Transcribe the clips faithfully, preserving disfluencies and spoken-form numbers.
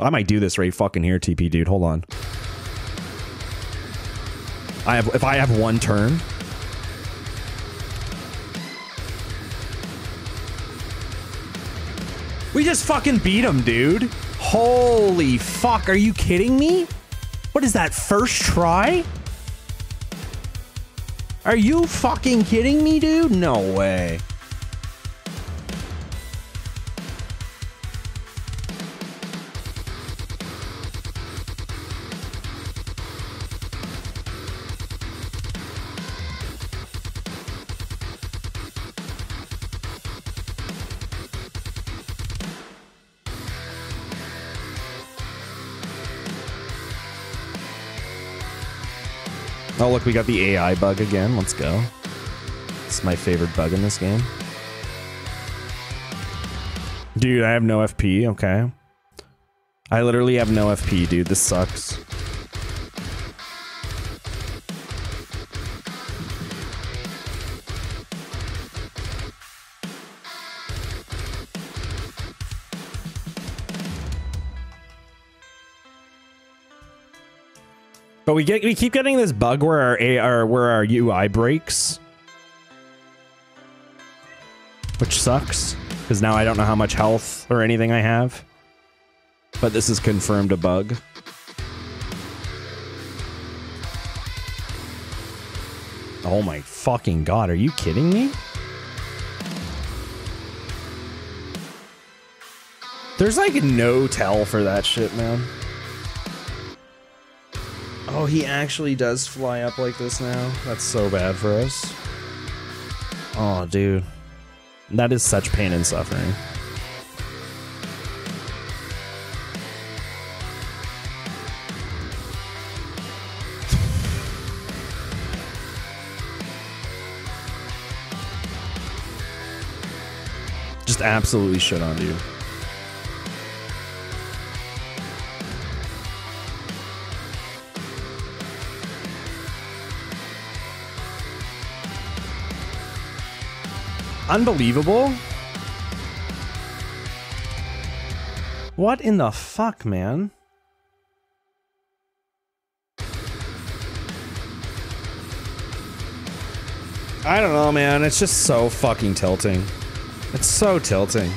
I might do this right fucking here, T P dude. Hold on. I have, if I have one turn. We just fucking beat him, dude. Holy fuck, are you kidding me? What is that, first try? Are you fucking kidding me, dude? No way. Oh, look, we got the A I bug again. Let's go. It's my favorite bug in this game. Dude, I have no F P, okay. I literally have no F P, dude. This sucks. But we get we keep getting this bug where our A R where our U I breaks, which sucks because now I don't know how much health or anything I have. But this is confirmed a bug. Oh my fucking god! Are you kidding me? There's like no tell for that shit, man. Oh, he actually does fly up like this now. That's so bad for us. Oh, dude. That is such pain and suffering. Just absolutely shit on you. Unbelievable. What in the fuck, man? I don't know, man. It's just so fucking tilting. It's so tilting.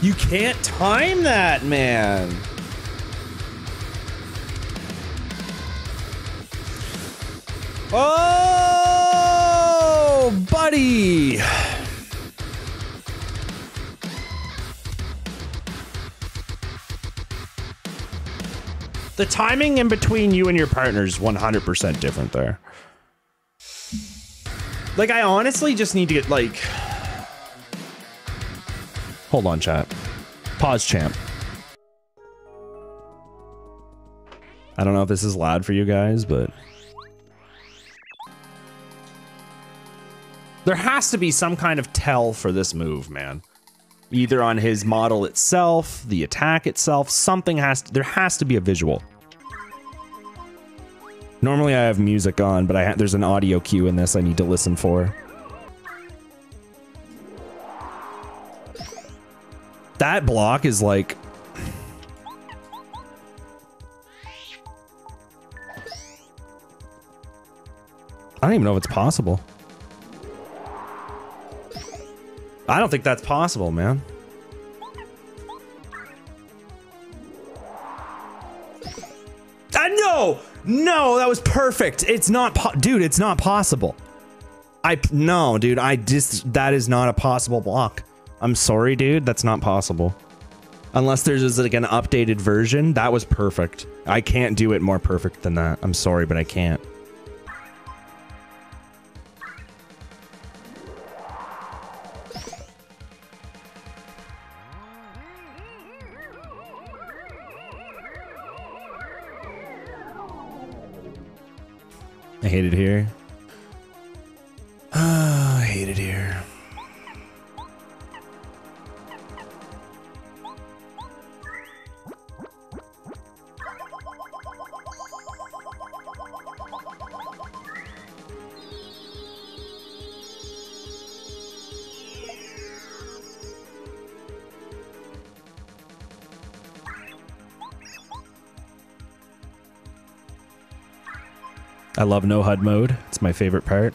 You can't time that, man. Oh! Buddy! The timing in between you and your partner is one hundred percent different there. Like, I honestly just need to get, like... Hold on, chat. Pause, champ. I don't know if this is loud for you guys, but... There has to be some kind of tell for this move, man. Either on his model itself, the attack itself, something has to, there has to be a visual. Normally I have music on, but I ha there's an audio cue in this I need to listen for. That block is like... I don't even know if it's possible. I don't think that's possible, man. Ah, no! No, that was perfect! It's not po- Dude, it's not possible. I- No, dude, I just- That is not a possible block. I'm sorry, dude, that's not possible. Unless there's just like an updated version, that was perfect. I can't do it more perfect than that. I'm sorry, but I can't. I hate it here. Ah, I hate it here. I love no H U D mode. It's my favorite part.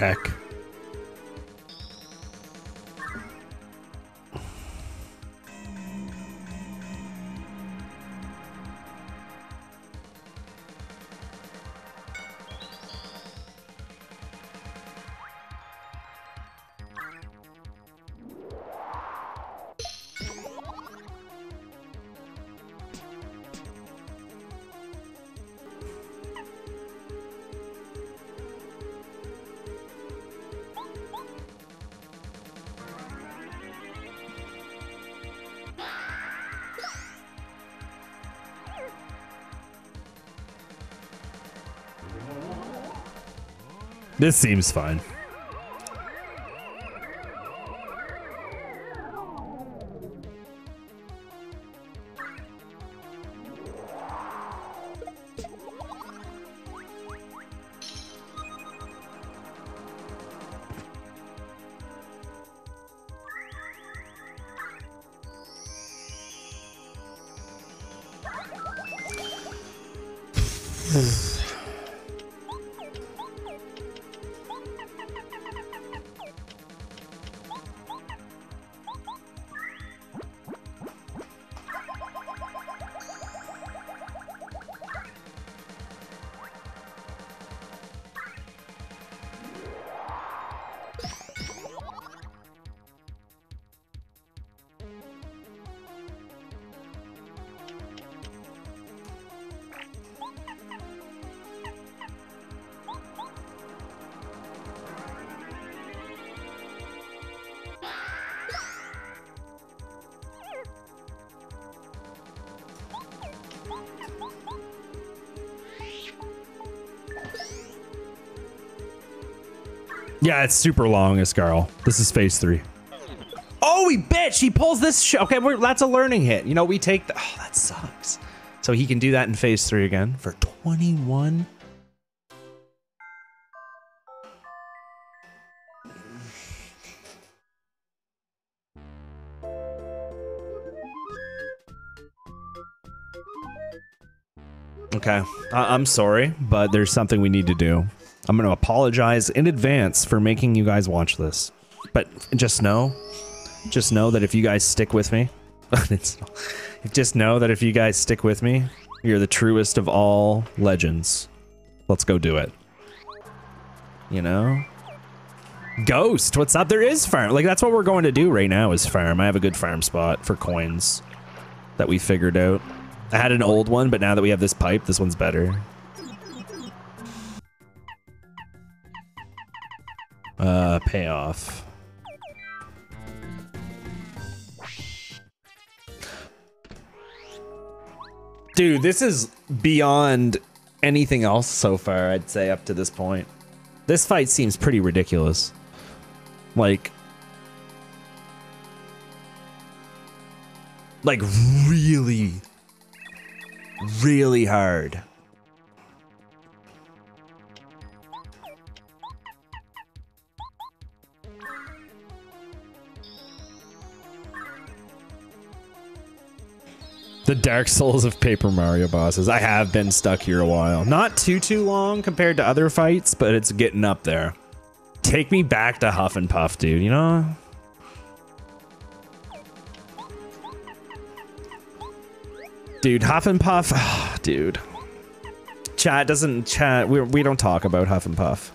Heck. This seems fine. Yeah, it's super long, Escarl. This is phase three. Oh, he bitch! He pulls this shit. Okay, we're, that's a learning hit. You know, we take the... Oh, that sucks. So he can do that in phase three again for twenty-one. Okay, I I'm sorry, but there's something we need to do. I'm going to apologize in advance for making you guys watch this, but just know, just know that if you guys stick with me, it's, just know that if you guys stick with me, you're the truest of all legends. Let's go do it. You know, Ghost, what's up? There is farm. Like, that's what we're going to do right now is farm. I have a good farm spot for coins that we figured out. I had an old one, but now that we have this pipe, this one's better. Uh, payoff. Dude, this is beyond anything else so far, I'd say, up to this point. This fight seems pretty ridiculous. Like... Like, really... Really hard. The Dark Souls of Paper Mario bosses. I have been stuck here a while. Not too, too long compared to other fights, but it's getting up there. Take me back to Huff and Puff, dude, you know? Dude, Huff and Puff, oh, dude. Chat doesn't, chat, we, we don't talk about Huff and Puff.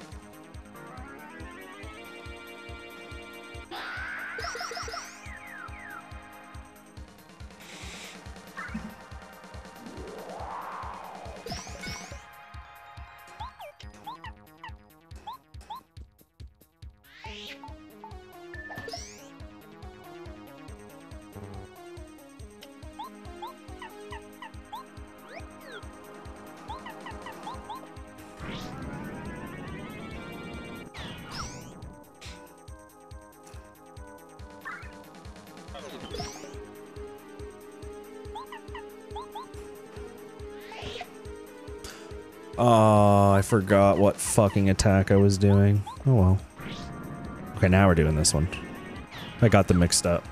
Oh, I forgot what fucking attack I was doing. Oh well. Okay, now we're doing this one. I got them mixed up.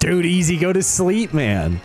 Dude, easy, go to sleep, man.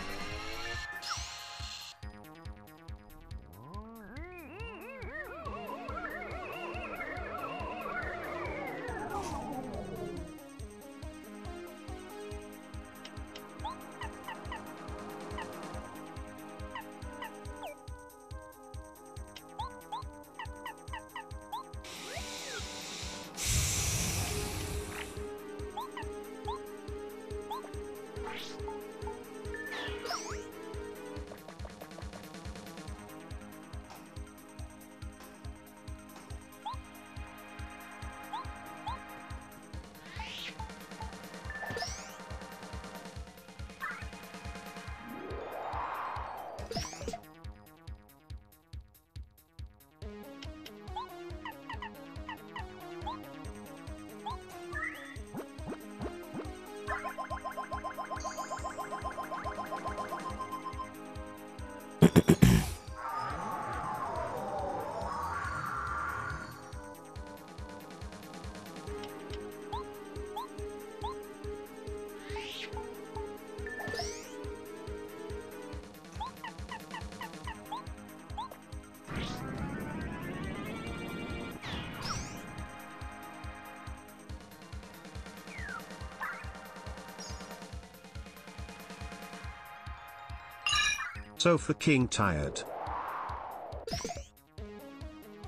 Sofa King tired.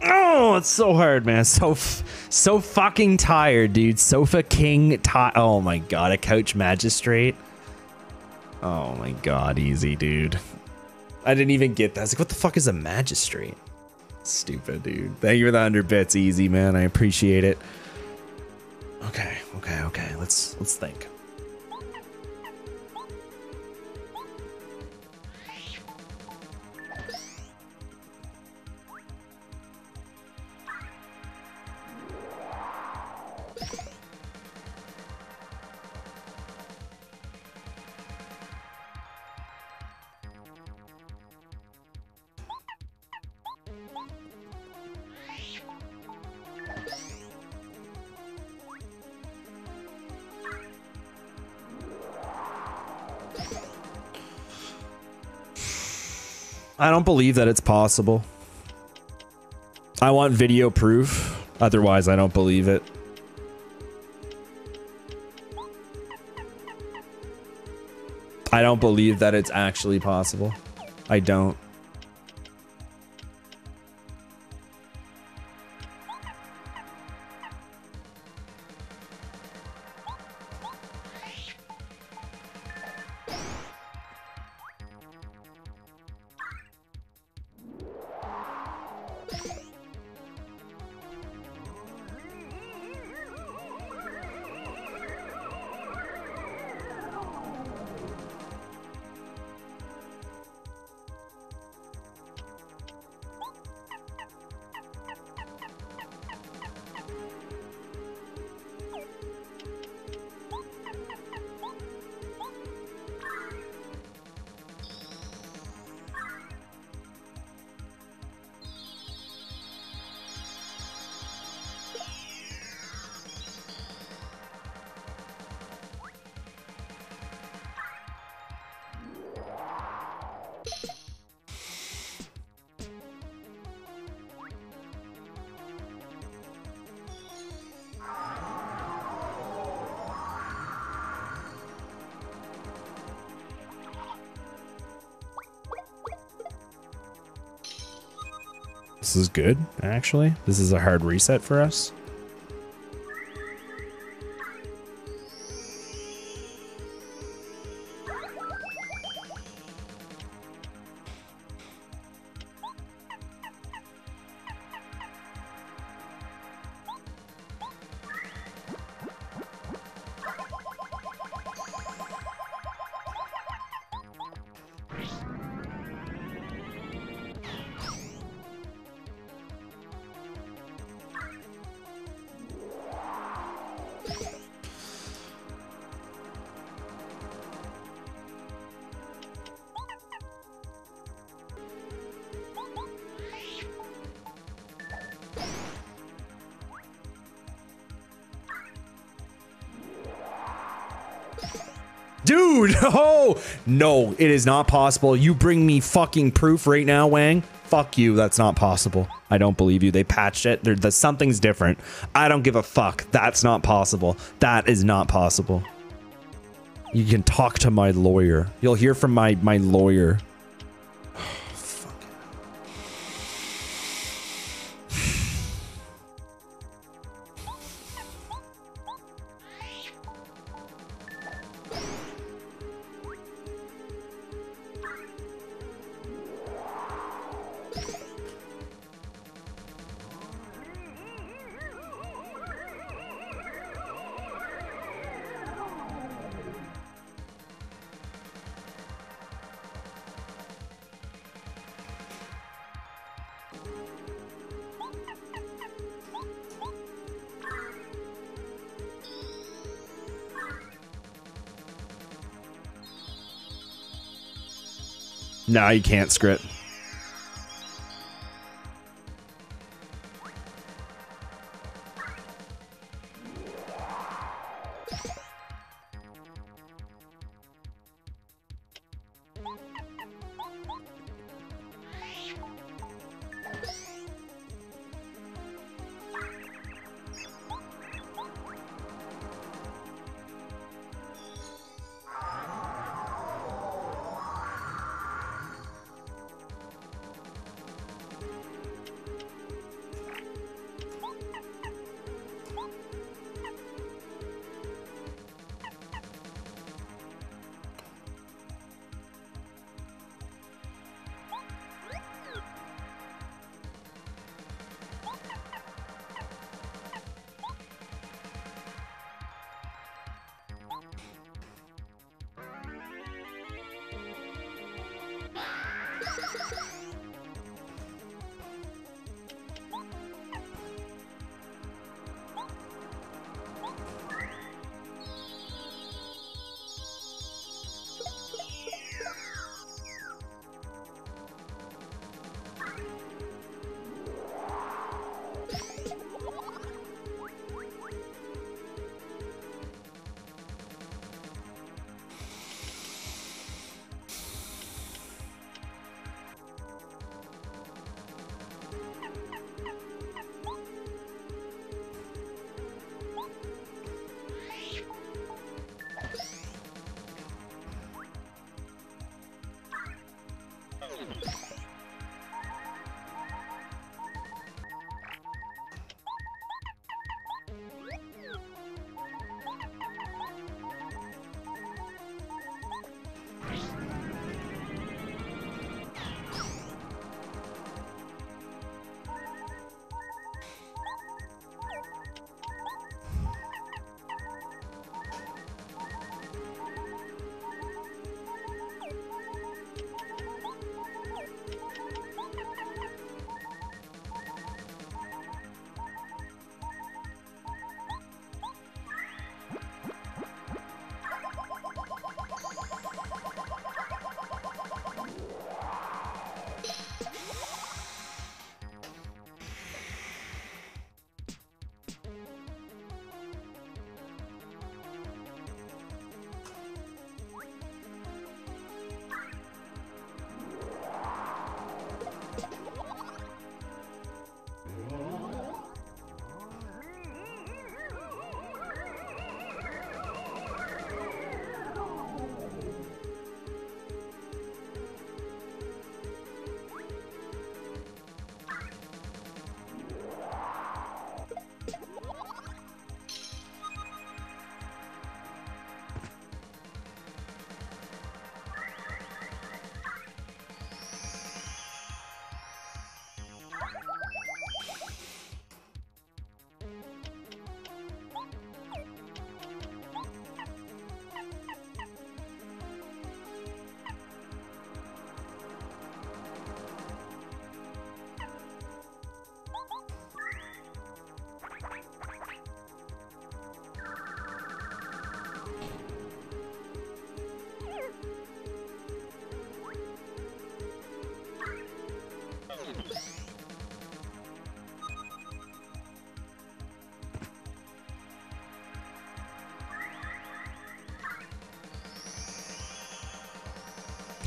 Oh, it's so hard, man. So, f so fucking tired, dude. Sofa King tired. Oh my god, a couch magistrate. Oh my god, easy, dude. I didn't even get that. I was like, what the fuck is a magistrate? Stupid, dude. Thank you for the hundred bits, easy, man. I appreciate it. Okay, okay, okay. Let's let's think. I don't believe that it's possible. I want video proof. Otherwise, I don't believe it. I don't believe that it's actually possible. I don't. This is good, actually. This is a hard reset for us. Dude, oh, no, it is not possible. You bring me fucking proof right now, Wang? Fuck you, that's not possible. I don't believe you. They patched it. There, the, something's different. I don't give a fuck. That's not possible. That is not possible. You can talk to my lawyer. You'll hear from my, my lawyer. Nah, you can't script.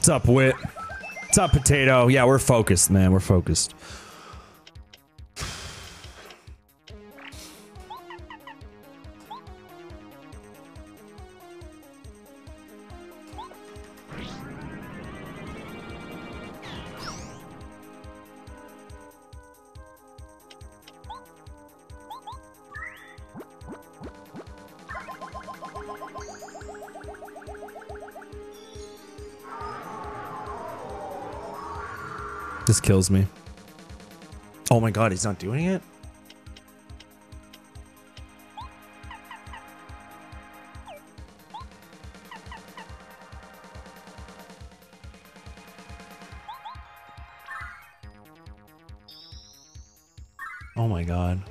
What's up, Wit? What's up, Potato? Yeah, we're focused, man. We're focused. This kills me. Oh my god, he's not doing it? Oh my god.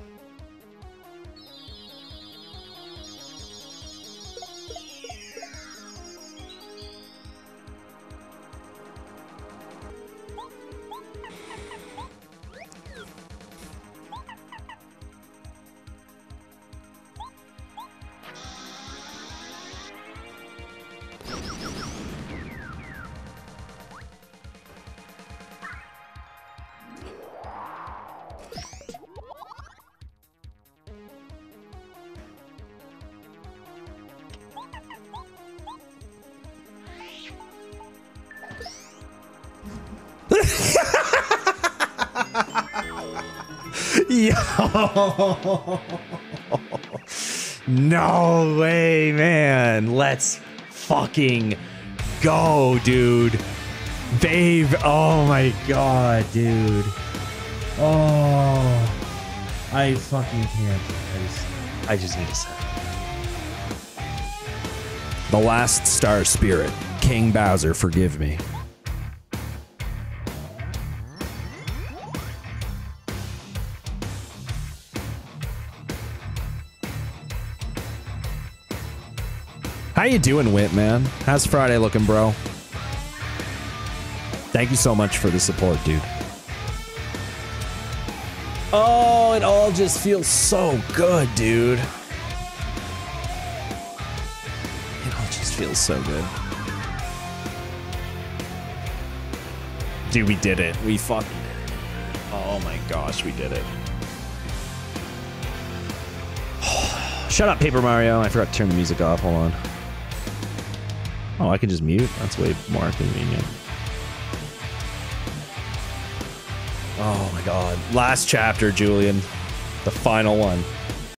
Yo! No way, man. Let's fucking go, dude. Babe. Oh my god, dude. Oh. I fucking can't. I just, I just need to say. The last star spirit. King Bowser, forgive me. How you doing, Whit, man? How's Friday looking, bro? Thank you so much for the support, dude. Oh, it all just feels so good, dude. It all just feels so good. Dude, we did it. We fucking did it. Oh my gosh, we did it. Shut up, Paper Mario. I forgot to turn the music off. Hold on. Oh, I can just mute? That's way more convenient. Oh my god. Last chapter, Julian. The final one.